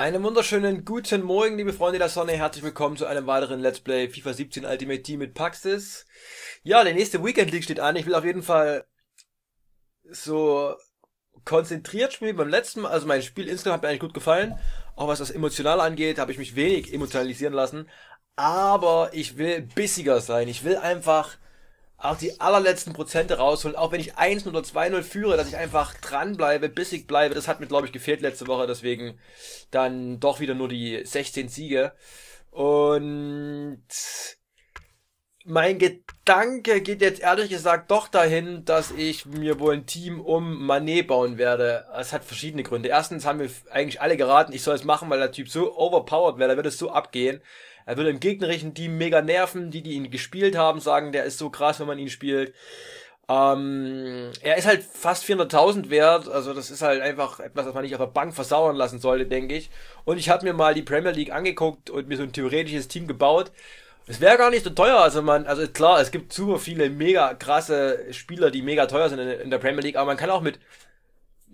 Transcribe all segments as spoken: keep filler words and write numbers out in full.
Einen wunderschönen guten Morgen, liebe Freunde der Sonne. Herzlich willkommen zu einem weiteren Let's Play FIFA siebzehn Ultimate Team mit Paxis. Ja, der nächste Weekend League steht an. Ich will auf jeden Fall so konzentriert spielen beim letzten Mal. Also mein Spiel insgesamt hat mir eigentlich gut gefallen. Auch was das emotional angeht, habe ich mich wenig emotionalisieren lassen. Aber ich will bissiger sein. Ich will einfach auch die allerletzten Prozente rausholen, auch wenn ich eins null oder zwei null führe, dass ich einfach dranbleibe, bissig bleibe. Das hat mir, glaube ich, gefehlt letzte Woche, deswegen dann doch wieder nur die sechzehn Siege. Und mein Gedanke geht jetzt ehrlich gesagt doch dahin, dass ich mir wohl ein Team um Mané bauen werde. Es hat verschiedene Gründe. Erstens haben wir eigentlich alle geraten, ich soll es machen, weil der Typ so overpowered wäre, da wird es so abgehen. Er würde im gegnerischen Team mega nerven, die, die ihn gespielt haben, sagen, der ist so krass, wenn man ihn spielt. Ähm, er ist halt fast vierhunderttausend wert, also das ist halt einfach etwas, was man nicht auf der Bank versauern lassen sollte, denke ich. Und ich habe mir mal die Premier League angeguckt und mir so ein theoretisches Team gebaut. Es wäre gar nicht so teuer, also man, also klar, es gibt super viele mega krasse Spieler, die mega teuer sind in, in der Premier League, aber man kann auch mit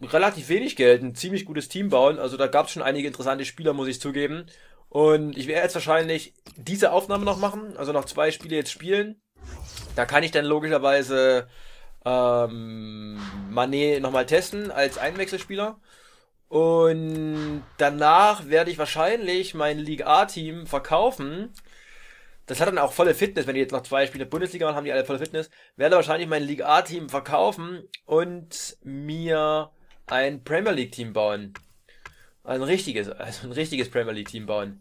relativ wenig Geld ein ziemlich gutes Team bauen, also da gab es schon einige interessante Spieler, muss ich zugeben. Und ich werde jetzt wahrscheinlich diese Aufnahme noch machen, also noch zwei Spiele jetzt spielen. Da kann ich dann logischerweise ähm, Mané nochmal testen als Einwechselspieler. Und danach werde ich wahrscheinlich mein Liga-A-Team verkaufen. Das hat dann auch volle Fitness, wenn die jetzt noch zwei Spiele Bundesliga machen, haben die alle volle Fitness. Werde wahrscheinlich mein Liga-A-Team verkaufen und mir ein Premier League-Team bauen. Ein richtiges, also ein richtiges Premier League Team bauen.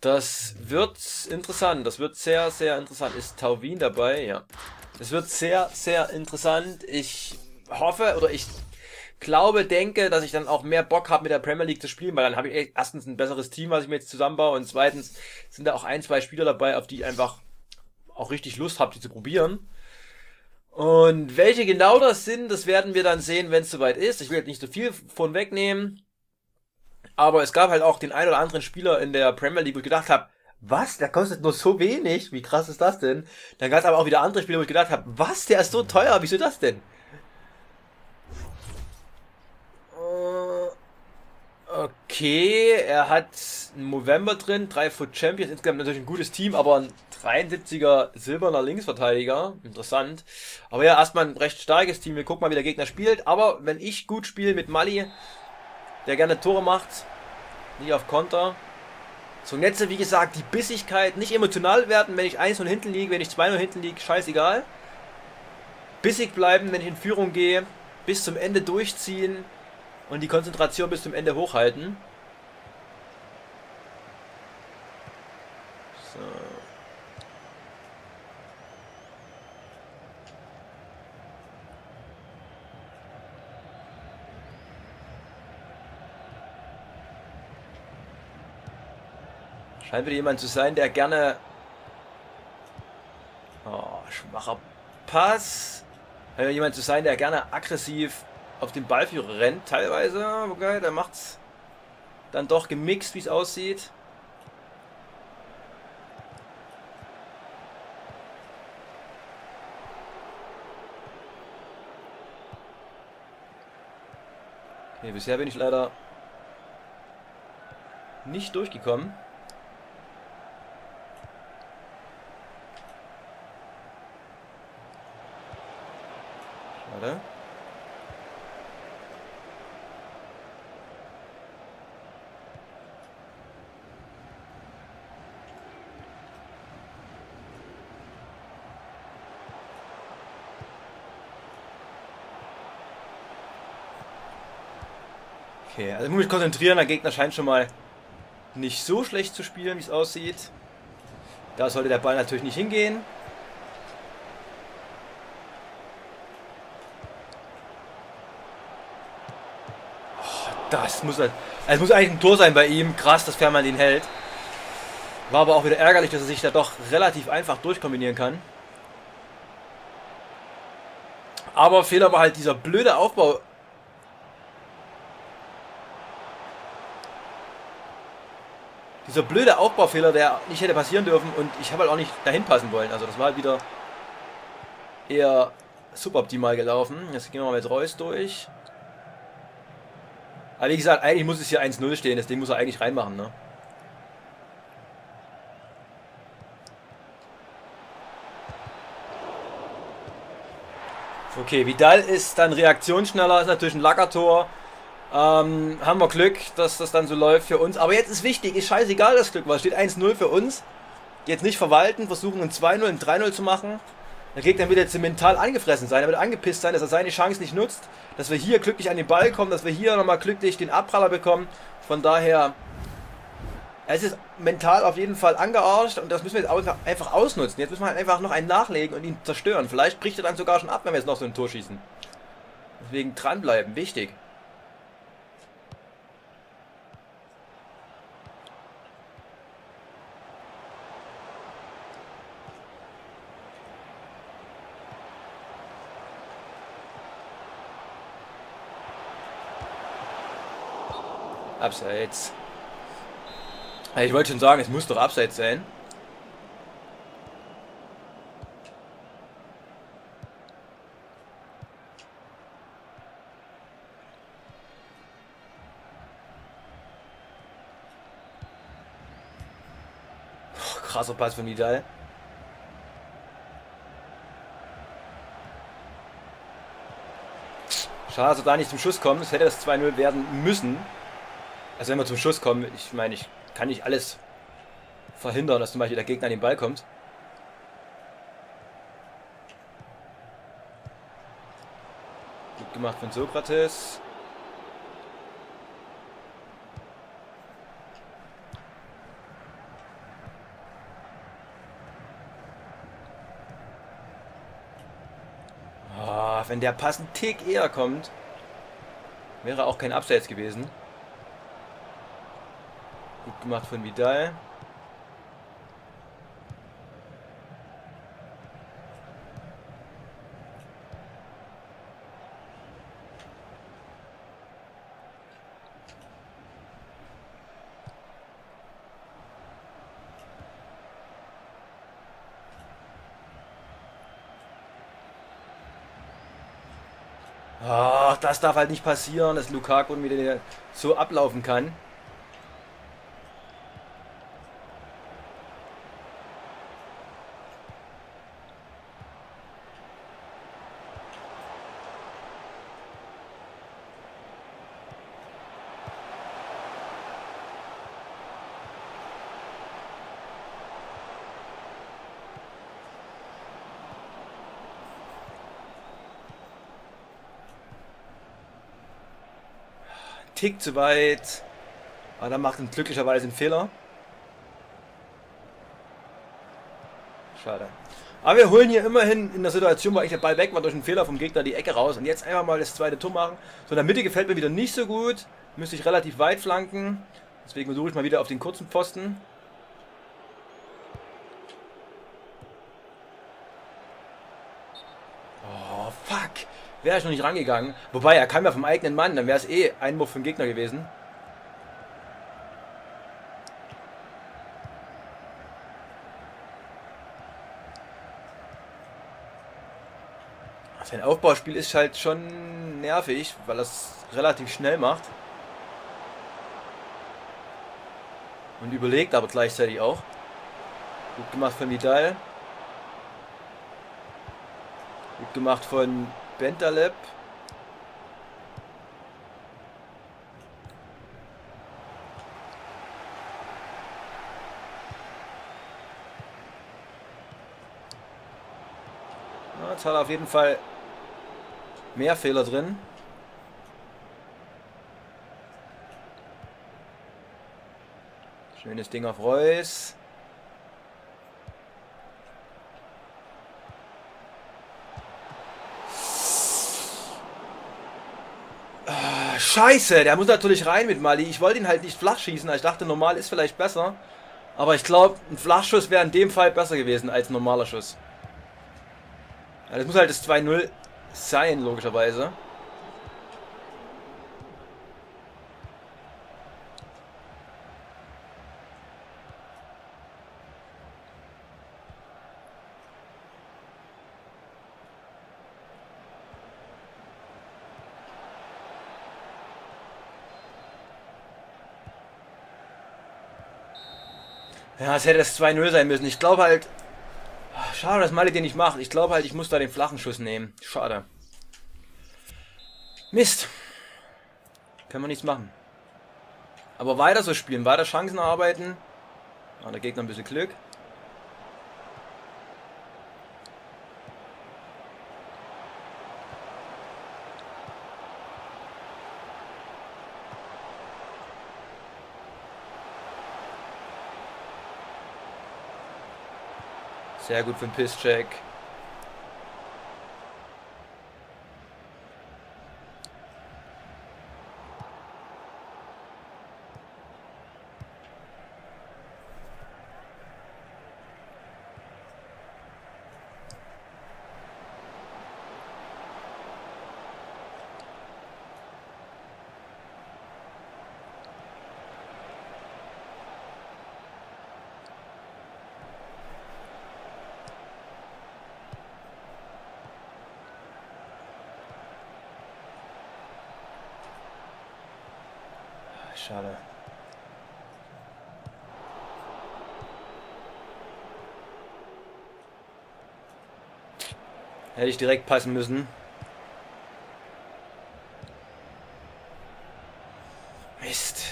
Das wird interessant. Das wird sehr, sehr interessant. Ist Tauvin dabei? Ja. Das wird sehr, sehr interessant. Ich hoffe oder ich glaube, denke, dass ich dann auch mehr Bock habe, mit der Premier League zu spielen, weil dann habe ich erstens ein besseres Team, was ich mir jetzt zusammenbaue, und zweitens sind da auch ein, zwei Spieler dabei, auf die ich einfach auch richtig Lust habe, die zu probieren. Und welche genau das sind, das werden wir dann sehen, wenn es soweit ist. Ich will jetzt nicht so viel von wegnehmen. Aber es gab halt auch den einen oder anderen Spieler in der Premier League, wo ich gedacht habe, was, der kostet nur so wenig, wie krass ist das denn? Dann gab es aber auch wieder andere Spieler, wo ich gedacht habe, was, der ist so teuer, wieso das denn? Okay, er hat einen Movember drin, drei Foot Champions, insgesamt natürlich ein gutes Team, aber ein dreiundsiebziger silberner Linksverteidiger, interessant. Aber ja, erstmal ein recht starkes Team, wir gucken mal, wie der Gegner spielt, aber wenn ich gut spiele mit Mali, der gerne Tore macht, nicht auf Konter. So, Netze, wie gesagt, die Bissigkeit, nicht emotional werden, wenn ich eins null hinten liege, wenn ich zwei null hinten liege, scheißegal. Bissig bleiben, wenn ich in Führung gehe, bis zum Ende durchziehen und die Konzentration bis zum Ende hochhalten. So. Scheint wieder jemand zu sein, der gerne... Oh, schwacher Pass. Scheint wieder jemand zu sein, der gerne aggressiv auf den Ballführer rennt, teilweise. Wobei, der macht's dann doch gemixt, wie es aussieht. Okay, bisher bin ich leider nicht durchgekommen. Okay, also ich muss mich konzentrieren, der Gegner scheint schon mal nicht so schlecht zu spielen, wie es aussieht. Da sollte der Ball natürlich nicht hingehen. Das muss, also es muss eigentlich ein Tor sein bei ihm. Krass, dass Fährmann den hält. War aber auch wieder ärgerlich, dass er sich da doch relativ einfach durchkombinieren kann. Aber Fehler war halt dieser blöde Aufbau. Dieser blöde Aufbaufehler, der nicht hätte passieren dürfen. Und ich habe halt auch nicht dahin passen wollen. Also das war halt wieder eher suboptimal gelaufen. Jetzt gehen wir mal mit Reus durch. Aber wie gesagt, eigentlich muss es hier eins null stehen. Das Ding muss er eigentlich reinmachen, ne? Okay, Vidal ist dann reaktionsschneller, ist natürlich ein Lackertor. Ähm, haben wir Glück, dass das dann so läuft für uns. Aber jetzt ist wichtig, ist scheißegal das Glück, weil es steht eins null für uns. Jetzt nicht verwalten, versuchen ein zwei null, ein drei null zu machen. Der Gegner wird jetzt mental angefressen sein, er wird angepisst sein, dass er seine Chance nicht nutzt. Dass wir hier glücklich an den Ball kommen, dass wir hier nochmal glücklich den Abpraller bekommen. Von daher, es ist mental auf jeden Fall angearscht und das müssen wir jetzt einfach ausnutzen. Jetzt müssen wir halt einfach noch einen nachlegen und ihn zerstören. Vielleicht bricht er dann sogar schon ab, wenn wir jetzt noch so ein Tor schießen. Deswegen dranbleiben, wichtig. Abseits. Ich wollte schon sagen, es muss doch abseits sein. Oh, krasser Pass von Vidal. Schade, dass wir da nicht zum Schuss kommen. Es hätte das zwei null werden müssen. Also wenn wir zum Schuss kommen, ich meine, ich kann nicht alles verhindern, dass zum Beispiel der Gegner an den Ball kommt. Gut gemacht von Sokratis. Oh, wenn der Pass einen Tick eher kommt, wäre auch kein Abseits gewesen. Gut gemacht von Vidal. Oh, das darf halt nicht passieren, dass Lukaku wieder so ablaufen kann. Tick zu weit. Aber da macht er glücklicherweise einen Fehler. Schade. Aber wir holen hier immerhin in der Situation, weil ich der Ball weg war, durch einen Fehler vom Gegner die Ecke raus. Und jetzt einfach mal das zweite Tor machen. So, in der Mitte gefällt mir wieder nicht so gut. Müsste ich relativ weit flanken. Deswegen versuche ich mal wieder auf den kurzen Pfosten. Wäre ich noch nicht rangegangen. Wobei, er kam ja vom eigenen Mann. Dann wäre es eh Einwurf vom Gegner gewesen. Sein Aufbauspiel ist halt schon nervig, weil er es relativ schnell macht. Und überlegt aber gleichzeitig auch. Gut gemacht von Vidal. Gut gemacht von Bentaleb. Ja, jetzt hat er auf jeden Fall mehr Fehler drin. Schönes Ding auf Reus. Scheiße, der muss natürlich rein mit Mali. Ich wollte ihn halt nicht flach schießen. Ich dachte, normal ist vielleicht besser. Aber ich glaube, ein Flachschuss wäre in dem Fall besser gewesen als ein normaler Schuss. Ja, das muss halt das zwei null sein, logischerweise. Ja, es hätte das zwei null sein müssen. Ich glaube halt... Schade, dass Malle den nicht macht. Ich glaube halt, ich muss da den flachen Schuss nehmen. Schade. Mist. Können wir nichts machen. Aber weiter so spielen, weiter Chancen arbeiten. Ah, der Gegner ein bisschen Glück. Sehr gut für den Piszczek. Schade. Hätte ich direkt passen müssen. Mist.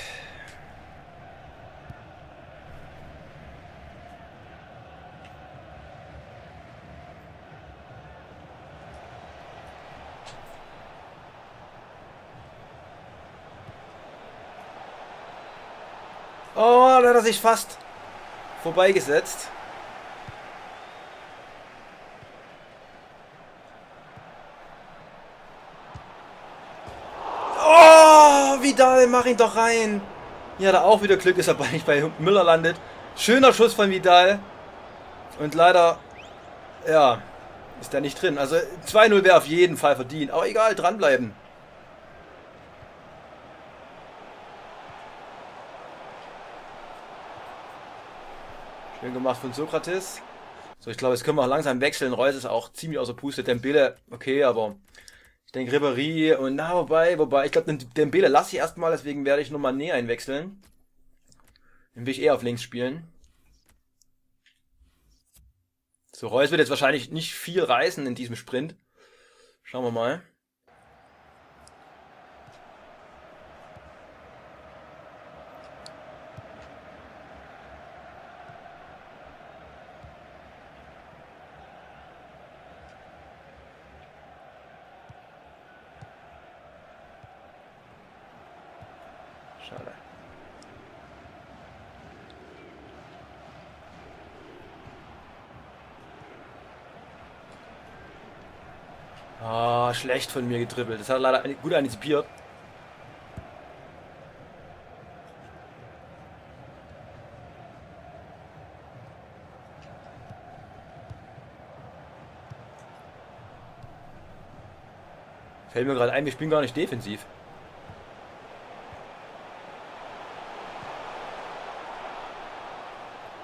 Oh, da hat er sich fast vorbeigesetzt. Oh, Vidal, mach ihn doch rein. Ja, da auch wieder Glück, ist er nicht bei Müller landet. Schöner Schuss von Vidal. Und leider, ja, ist er nicht drin. Also zwei null wäre auf jeden Fall verdient. Aber egal, dranbleiben. Schön gemacht von Sokratis. So, ich glaube, jetzt können wir auch langsam wechseln. Reus ist auch ziemlich außer Puste. Dembélé, okay, aber ich denke Ribéry und na, wobei, wobei, ich glaube, Dembélé lasse ich erstmal, deswegen werde ich nochmal Mané einwechseln. Den will ich eher auf links spielen. So, Reus wird jetzt wahrscheinlich nicht viel reißen in diesem Sprint. Schauen wir mal. Schade. Ah, schlecht von mir getribbelt. Das hat er leider gut antizipiert. Fällt mir gerade ein, wir spielen gar nicht defensiv.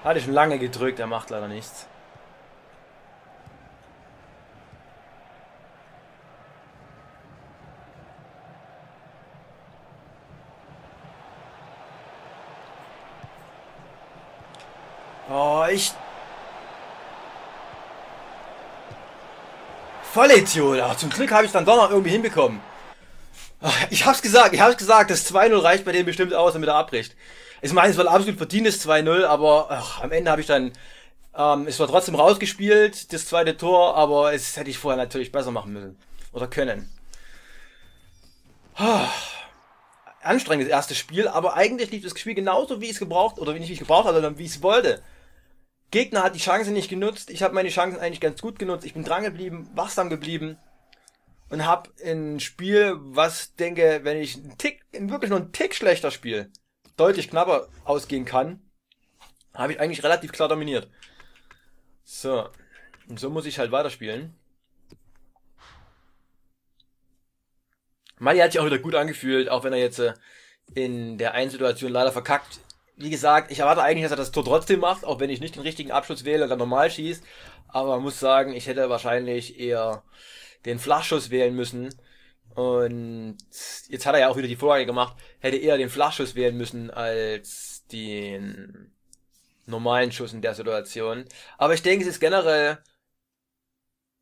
Hatte ich schon lange gedrückt, er macht leider nichts. Oh, ich... Vollidiot! Ach, zum Glück habe ich dann doch noch irgendwie hinbekommen. Ich hab's gesagt, ich hab's gesagt, das zwei null reicht bei dem bestimmt aus, damit er abbricht. Ich meine, es war absolut verdientes zwei null, aber ach, am Ende habe ich dann, ähm, es war trotzdem rausgespielt, das zweite Tor, aber es hätte ich vorher natürlich besser machen müssen. Oder können. Oh, anstrengendes erstes Spiel, aber eigentlich lief das Spiel genauso, wie ich es gebraucht, oder nicht wie ich es gebraucht habe, sondern wie ich es wollte. Gegner hat die Chance nicht genutzt, ich habe meine Chancen eigentlich ganz gut genutzt, ich bin dran geblieben, wachsam geblieben. Und hab ein Spiel, was denke, wenn ich einen Tick, wirklich nur einen Tick schlechter Spiel, deutlich knapper ausgehen kann, habe ich eigentlich relativ klar dominiert. So. Und so muss ich halt weiterspielen. Mali hat sich auch wieder gut angefühlt, auch wenn er jetzt in der einen Situation leider verkackt. Wie gesagt, ich erwarte eigentlich, dass er das Tor trotzdem macht, auch wenn ich nicht den richtigen Abschluss wähle und dann normal schießt. Aber man muss sagen, ich hätte wahrscheinlich eher den Flachschuss wählen müssen. Und jetzt hat er ja auch wieder die Vorlage gemacht. Hätte eher den Flachschuss wählen müssen als den normalen Schuss in der Situation. Aber ich denke, es ist generell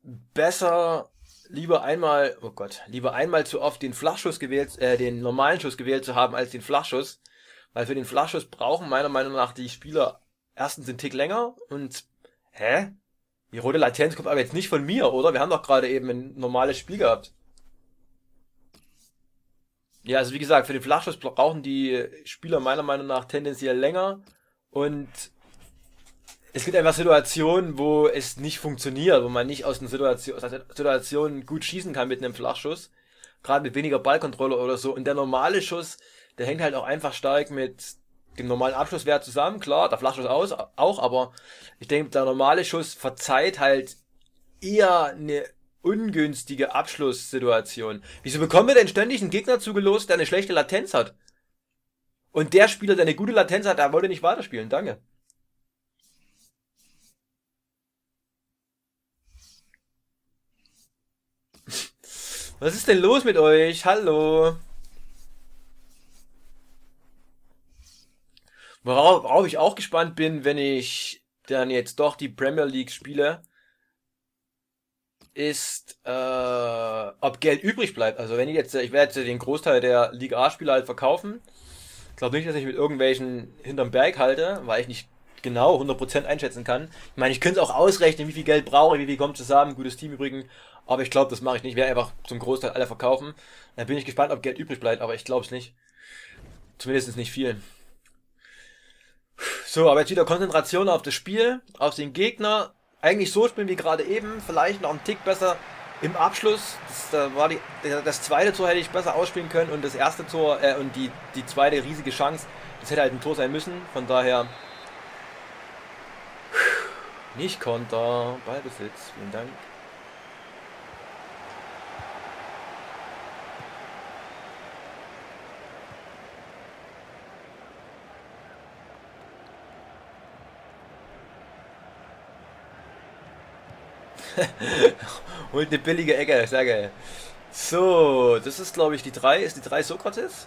besser, lieber einmal, oh Gott, lieber einmal zu oft den Flachschuss gewählt, äh, den normalen Schuss gewählt zu haben, als den Flachschuss. Weil für den Flachschuss brauchen meiner Meinung nach die Spieler erstens einen Tick länger und, hä? Die rote Latenz kommt aber jetzt nicht von mir, oder? Wir haben doch gerade eben ein normales Spiel gehabt. Ja, also wie gesagt, für den Flachschuss brauchen die Spieler meiner Meinung nach tendenziell länger und es gibt einfach Situationen, wo es nicht funktioniert, wo man nicht aus einer Situation, aus einer Situation gut schießen kann mit einem Flachschuss, gerade mit weniger Ballkontrolle oder so. Und der normale Schuss, der hängt halt auch einfach stark mit dem normalen Abschlusswert zusammen, klar, der Flachschuss aus, auch, aber ich denke, der normale Schuss verzeiht halt eher eine ungünstige Abschlusssituation. Wieso bekommen wir denn ständig einen Gegner zugelost, der eine schlechte Latenz hat? Und der Spieler, der eine gute Latenz hat, der wollte nicht weiterspielen, danke. Was ist denn los mit euch? Hallo. Worauf, worauf ich auch gespannt bin, wenn ich dann jetzt doch die Premier League spiele, ist, äh, ob Geld übrig bleibt. Also wenn ich jetzt, ich werde jetzt den Großteil der Liga A-Spieler halt verkaufen. Ich glaube nicht, dass ich mit irgendwelchen hinterm Berg halte, weil ich nicht genau hundert Prozent einschätzen kann. Ich meine, ich könnte es auch ausrechnen, wie viel Geld brauche ich, wie viel kommt zusammen, gutes Team übrigens. Aber ich glaube, das mache ich nicht. Ich werde einfach zum Großteil alle verkaufen. Dann bin ich gespannt, ob Geld übrig bleibt, aber ich glaube es nicht. Zumindest nicht viel. So, aber jetzt wieder Konzentration auf das Spiel, auf den Gegner. Eigentlich so spielen wie gerade eben, vielleicht noch einen Tick besser im Abschluss. Das, da war die, das zweite Tor hätte ich besser ausspielen können und das erste Tor äh, und die, die zweite riesige Chance, das hätte halt ein Tor sein müssen. Von daher nicht Konter, Ballbesitz, vielen Dank. Holt eine billige Ecke, sehr geil. So, das ist glaube ich die drei. Ist die drei Sokratis?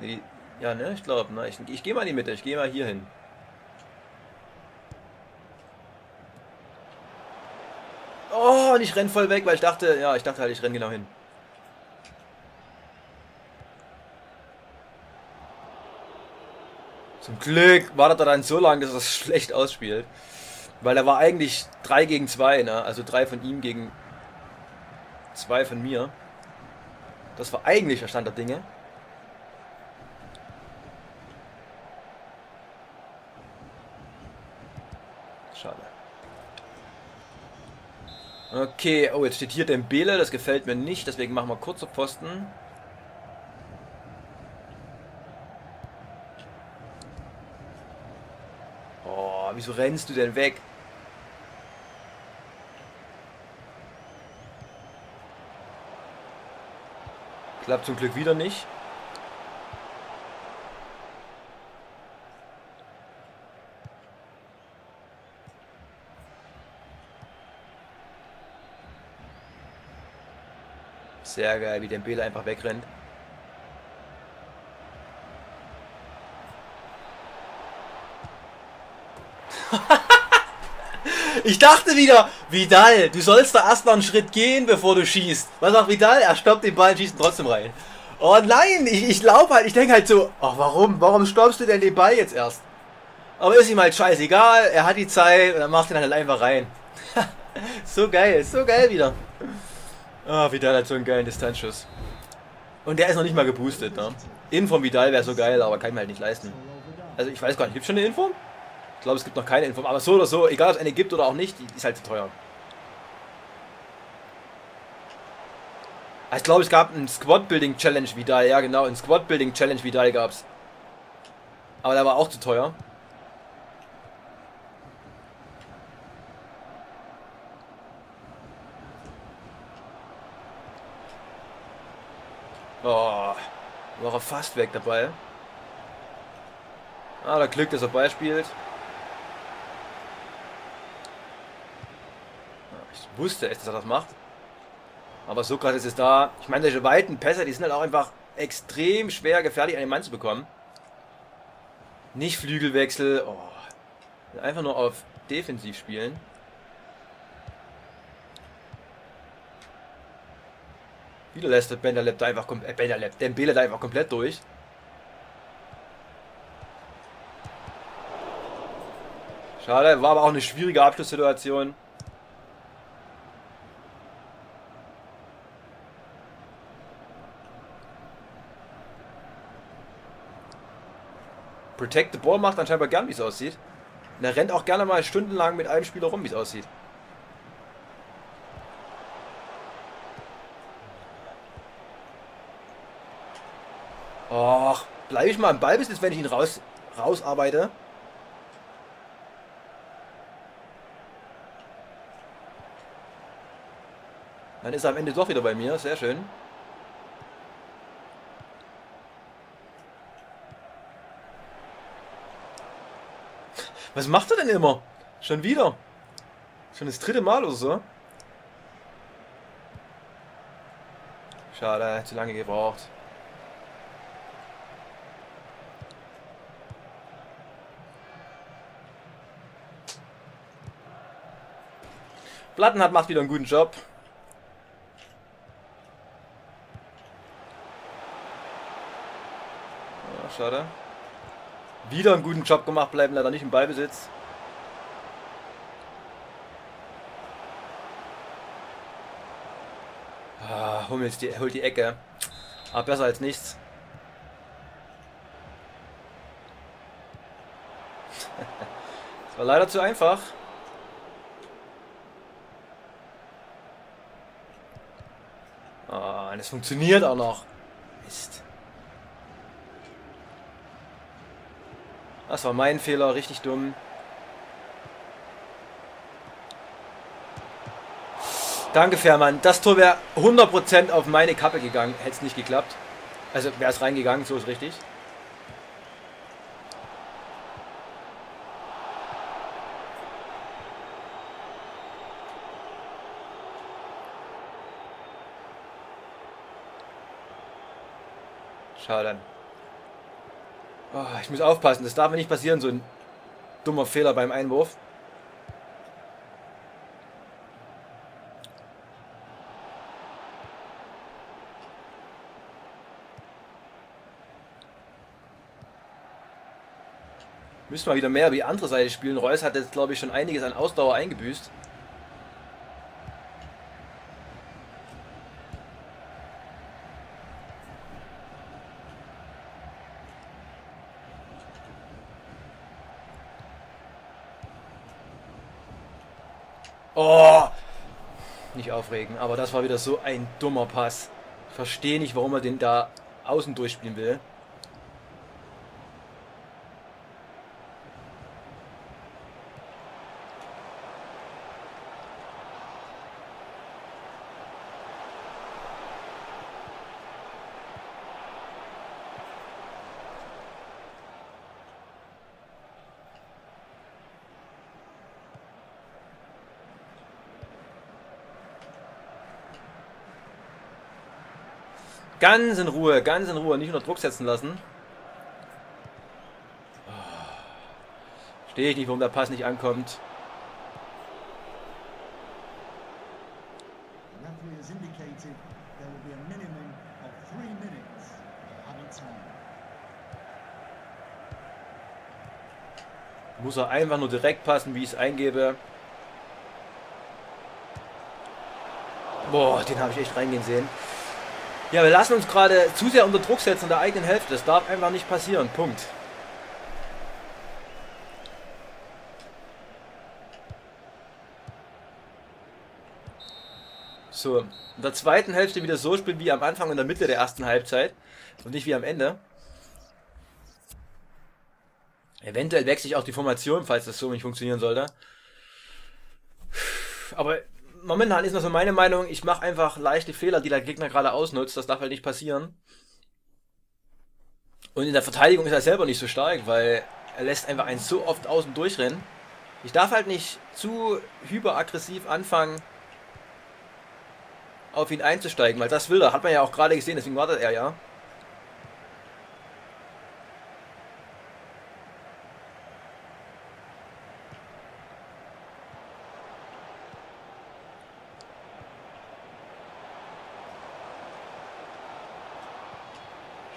Nee, ja, ne, ich glaube. Ne? Ich, ich gehe mal in die Mitte, ich gehe mal hier hin. Oh, und ich renn voll weg, weil ich dachte, ja, ich dachte halt, ich renn genau hin. Zum Glück wartet er dann so lange, dass er es schlecht ausspielt. Weil da war eigentlich drei gegen zwei, ne? Also drei von ihm gegen zwei von mir. Das war eigentlich der Stand der Dinge. Schade. Okay, oh, jetzt steht hier Dembélé, das gefällt mir nicht, deswegen machen wir kurze Posten. Oh, wieso rennst du denn weg? Klappt zum Glück wieder nicht. Sehr geil, wie Dembélé einfach wegrennt. Ich dachte wieder, Vidal, du sollst da erst noch einen Schritt gehen, bevor du schießt. Was macht Vidal? Er stoppt den Ball und schießt ihn trotzdem rein. Oh nein, ich, ich glaube halt, ich denke halt so, ach warum, warum stoppst du denn den Ball jetzt erst? Aber ist ihm halt scheißegal, er hat die Zeit und dann macht ihn halt einfach rein. So geil, so geil wieder. Ah, oh, Vidal hat so einen geilen Distanzschuss. Und der ist noch nicht mal geboostet, ne? Inform Vidal wäre so geil, aber kann ich mir halt nicht leisten. Also ich weiß gar nicht, gibt es schon eine Inform? Ich glaube, es gibt noch keine Inform, aber so oder so, egal ob es eine gibt oder auch nicht, die ist halt zu teuer. Ich glaube, es gab einen Squad-Building-Challenge Vidal, ja genau, einen Squad-Building-Challenge Vidal gab es. Aber der war auch zu teuer. Oh, war er fast weg dabei. Ah, da Glück, dass er Ball spielt. Ich wusste echt, dass er das macht. Aber Sokratis ist da. Ich meine, solche weiten Pässe, die sind halt auch einfach extrem schwer gefährlich an den Mann zu bekommen. Nicht Flügelwechsel. Oh. Einfach nur auf defensiv spielen. Wieder lässt der Bentaleb da einfach komplett. Äh, Bentaleb, Dembélé da einfach komplett durch. Schade, war aber auch eine schwierige Abschlusssituation. Protect the Ball macht anscheinend gern, wie es aussieht. Und er rennt auch gerne mal stundenlang mit einem Spieler rum, wie es aussieht. Och, bleibe ich mal im Ballbesitz, wenn ich ihn raus, rausarbeite. Dann ist er am Ende doch wieder bei mir, sehr schön. Was macht er denn immer? Schon wieder. Schon das dritte Mal oder so. Schade, zu lange gebraucht. Plattenhardt macht wieder einen guten Job. Ja, schade. Wieder einen guten Job gemacht, bleiben leider nicht im Ballbesitz. Ah, Hummels die, holt die Ecke. Aber besser als nichts. Das war leider zu einfach. Ah, und es funktioniert auch noch. Mist. Das war mein Fehler, richtig dumm. Danke, Fährmann. Das Tor wäre hundert Prozent auf meine Kappe gegangen. Hätte es nicht geklappt. Also wäre es reingegangen, so ist richtig. Schade. Oh, ich muss aufpassen, das darf mir nicht passieren, so ein dummer Fehler beim Einwurf. Müssen wir wieder mehr über die andere Seite spielen. Reus hat jetzt, glaube ich, schon einiges an Ausdauer eingebüßt. Oh, nicht aufregen, aber das war wieder so ein dummer Pass. Ich verstehe nicht, warum er den da außen durchspielen will. Ganz in Ruhe, ganz in Ruhe, nicht unter Druck setzen lassen. Verstehe ich nicht, warum der Pass nicht ankommt. Muss er einfach nur direkt passen, wie ich es eingebe. Boah, den habe ich echt reingehen sehen. Ja, wir lassen uns gerade zu sehr unter Druck setzen in der eigenen Hälfte. Das darf einfach nicht passieren. Punkt. So, in der zweiten Hälfte wieder so spielen wie am Anfang in der Mitte der ersten Halbzeit und nicht wie am Ende. Eventuell wechsle ich auch die Formation, falls das so nicht funktionieren sollte. Aber momentan ist das so meine Meinung, ich mache einfach leichte Fehler, die der Gegner gerade ausnutzt, das darf halt nicht passieren. Und in der Verteidigung ist er selber nicht so stark, weil er lässt einfach einen so oft außen durchrennen. Ich darf halt nicht zu hyperaggressiv anfangen, auf ihn einzusteigen, weil das will er, hat man ja auch gerade gesehen, deswegen wartet er ja.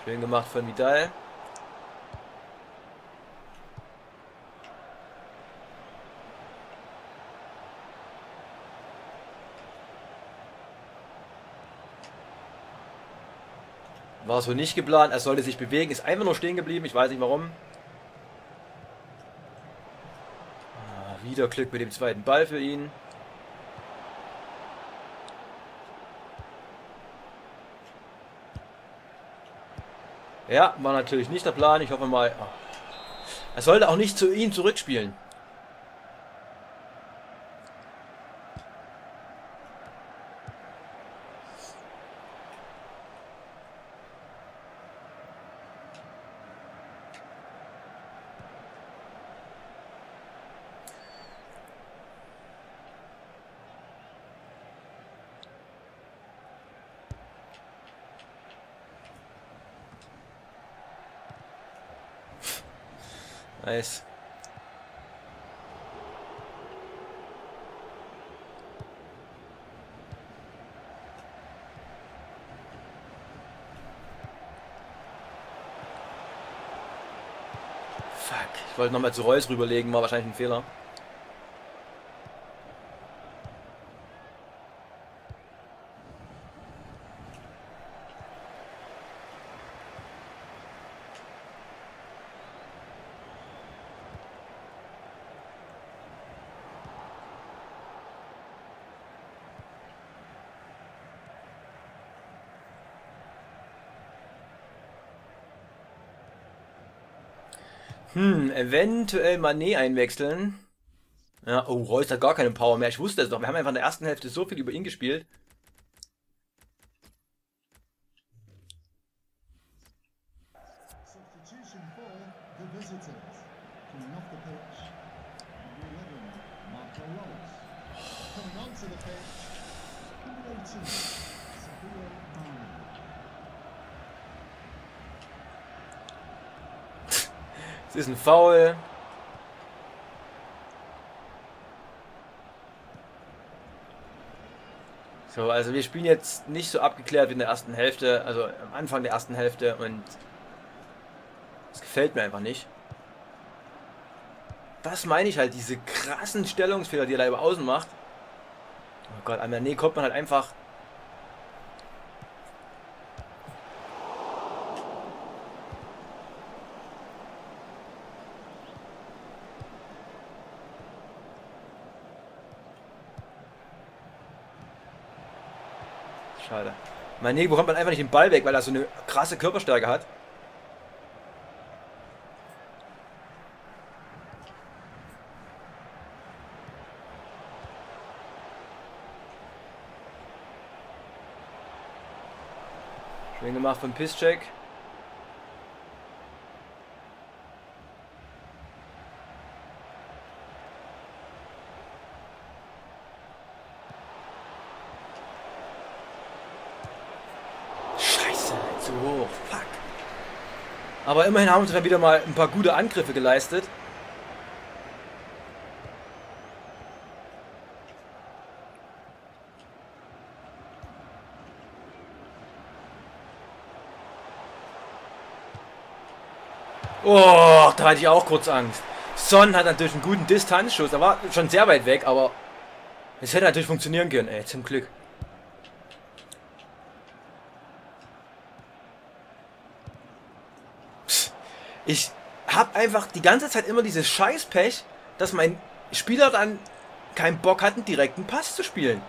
Schön gemacht von Vidal. War so nicht geplant, er sollte sich bewegen, ist einfach nur stehen geblieben, ich weiß nicht warum. Ah, wieder Glück mit dem zweiten Ball für ihn. Ja, war natürlich nicht der Plan, ich hoffe mal... Ah. Er sollte auch nicht zu ihm zurückspielen. Nice. Fuck. Ich wollte nochmal zu Reus rüberlegen, war wahrscheinlich ein Fehler. Hm, eventuell Mané einwechseln. Ja, oh, Reus hat gar keine Power mehr. Ich wusste es doch. Wir haben einfach in der ersten Hälfte so viel über ihn gespielt. Ist ein Foul. So, also wir spielen jetzt nicht so abgeklärt wie in der ersten Hälfte, also am Anfang der ersten Hälfte, und das gefällt mir einfach nicht. Das meine ich halt, diese krassen Stellungsfehler, die er da über außen macht. Oh Gott, an der Nähe kommt man halt einfach... Schade. Mané bekommt man einfach nicht den Ball weg, weil er so eine krasse Körperstärke hat. Schön gemacht von Piszczek. Aber immerhin haben uns dann wieder mal ein paar gute Angriffe geleistet. Oh, da hatte ich auch kurz Angst. Son hat natürlich einen guten Distanzschuss. Er war schon sehr weit weg, aber es hätte natürlich funktionieren können. Ey, zum Glück. Ich habe einfach die ganze Zeit immer dieses Scheißpech, dass mein Spieler dann keinen Bock hat, einen direkten Pass zu spielen.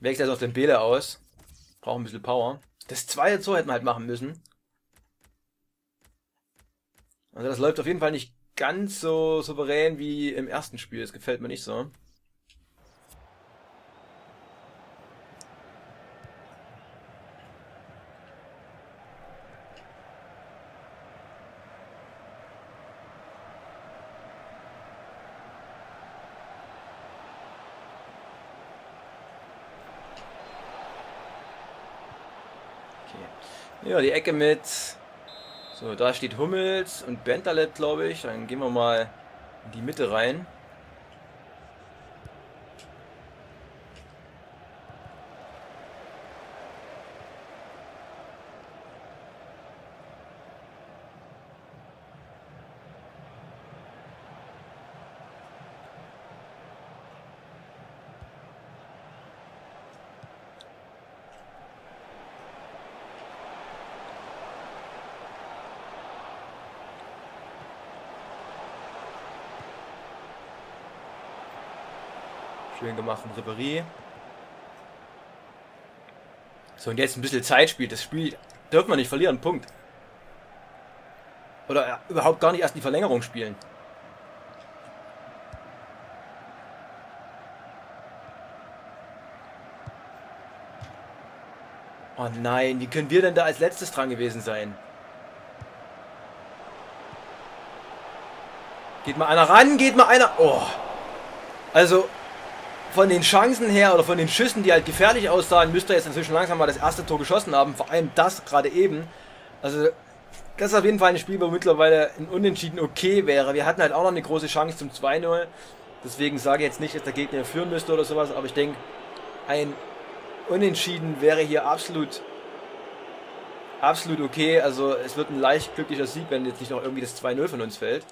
Wechselt jetzt auf den Dembélé aus. Braucht ein bisschen Power. Das zweite Tor hätten wir halt machen müssen. Also das läuft auf jeden Fall nicht ganz so souverän wie im ersten Spiel. Das gefällt mir nicht so. Ja, die Ecke mit. So, da steht Hummels und Bentaleb, glaube ich. Dann gehen wir mal in die Mitte rein. Schön gemacht von Ribéry. So, und jetzt ein bisschen Zeitspiel. Das Spiel dürfen wir nicht verlieren. Punkt. Oder überhaupt gar nicht erst die Verlängerung spielen. Oh nein, wie können wir denn da als letztes dran gewesen sein? Geht mal einer ran, geht mal einer... Oh. Also, von den Chancen her oder von den Schüssen, die halt gefährlich aussahen, müsste er jetzt inzwischen langsam mal das erste Tor geschossen haben. Vor allem das gerade eben. Also, das ist auf jeden Fall ein Spiel, wo mittlerweile ein Unentschieden okay wäre. Wir hatten halt auch noch eine große Chance zum zwei null. Deswegen sage ich jetzt nicht, dass der Gegner führen müsste oder sowas. Aber ich denke, ein... Unentschieden wäre hier absolut absolut okay, also es wird ein leicht glücklicher Sieg, wenn jetzt nicht noch irgendwie das zwei null von uns fällt.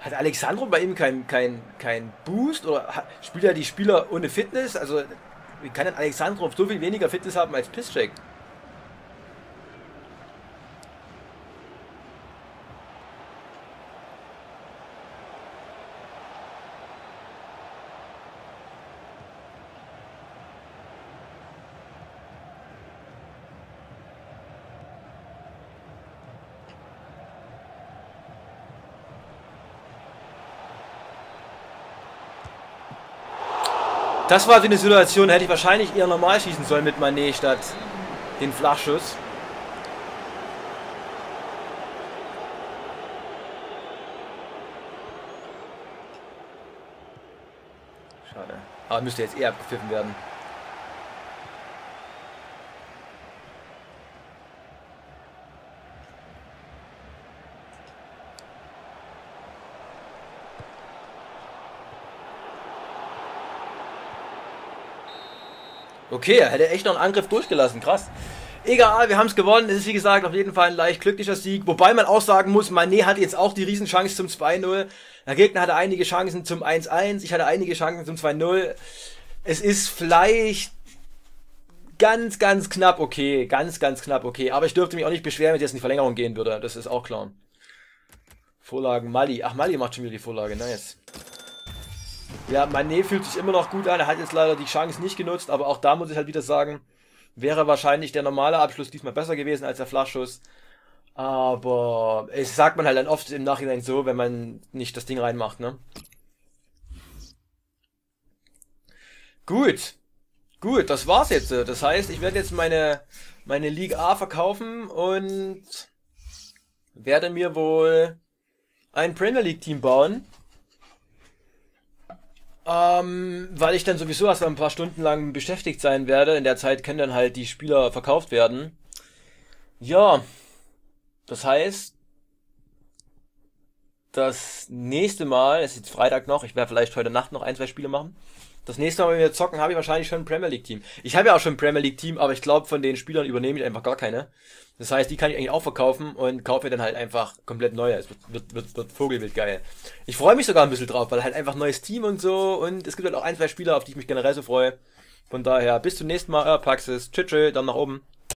Hat Alexandro bei ihm keinen kein, kein Boost oder hat, spielt er die Spieler ohne Fitness? Also wie kann denn Alexandro so viel weniger Fitness haben als Piszczek? Das war so eine Situation, hätte ich wahrscheinlich eher normal schießen sollen mit Mané statt den Flachschuss. Schade. Aber müsste jetzt eher abgepfiffen werden. Okay, er hätte echt noch einen Angriff durchgelassen, krass. Egal, wir haben es gewonnen. Es ist wie gesagt auf jeden Fall ein leicht glücklicher Sieg. Wobei man auch sagen muss, Mané hatte jetzt auch die Riesenchance zum zwei null. Der Gegner hatte einige Chancen zum eins eins. Ich hatte einige Chancen zum zwei null. Es ist vielleicht ganz, ganz knapp okay. Ganz, ganz knapp okay. Aber ich dürfte mich auch nicht beschweren, wenn es jetzt in die Verlängerung gehen würde. Das ist auch klar. Vorlagen Mali. Ach, Mali macht schon wieder die Vorlage. Nice. Ja, Mané fühlt sich immer noch gut an, er hat jetzt leider die Chance nicht genutzt, aber auch da muss ich halt wieder sagen, wäre wahrscheinlich der normale Abschluss diesmal besser gewesen als der Flachschuss. Aber es sagt man halt dann oft im Nachhinein so, wenn man nicht das Ding reinmacht, ne? Gut, gut, das war's jetzt. Das heißt, ich werde jetzt meine, meine League A verkaufen und werde mir wohl ein Premier League Team bauen. Ähm, weil ich dann sowieso erst mal ein paar Stunden lang beschäftigt sein werde. In der Zeit können dann halt die Spieler verkauft werden. Ja, das heißt, das nächste Mal, es ist jetzt Freitag noch, ich werde vielleicht heute Nacht noch ein, zwei Spiele machen. Das nächste Mal, wenn wir zocken, habe ich wahrscheinlich schon ein Premier League Team. Ich habe ja auch schon ein Premier League Team, aber ich glaube, von den Spielern übernehme ich einfach gar keine. Das heißt, die kann ich eigentlich auch verkaufen und kaufe mir dann halt einfach komplett neue. Es wird, wird, wird, wird Vogelwild geil. Ich freue mich sogar ein bisschen drauf, weil halt einfach neues Team und so. Und es gibt halt auch ein, zwei Spieler, auf die ich mich generell so freue. Von daher, bis zum nächsten Mal, euer Paxis. Tschüss, tschüss, dann nach oben.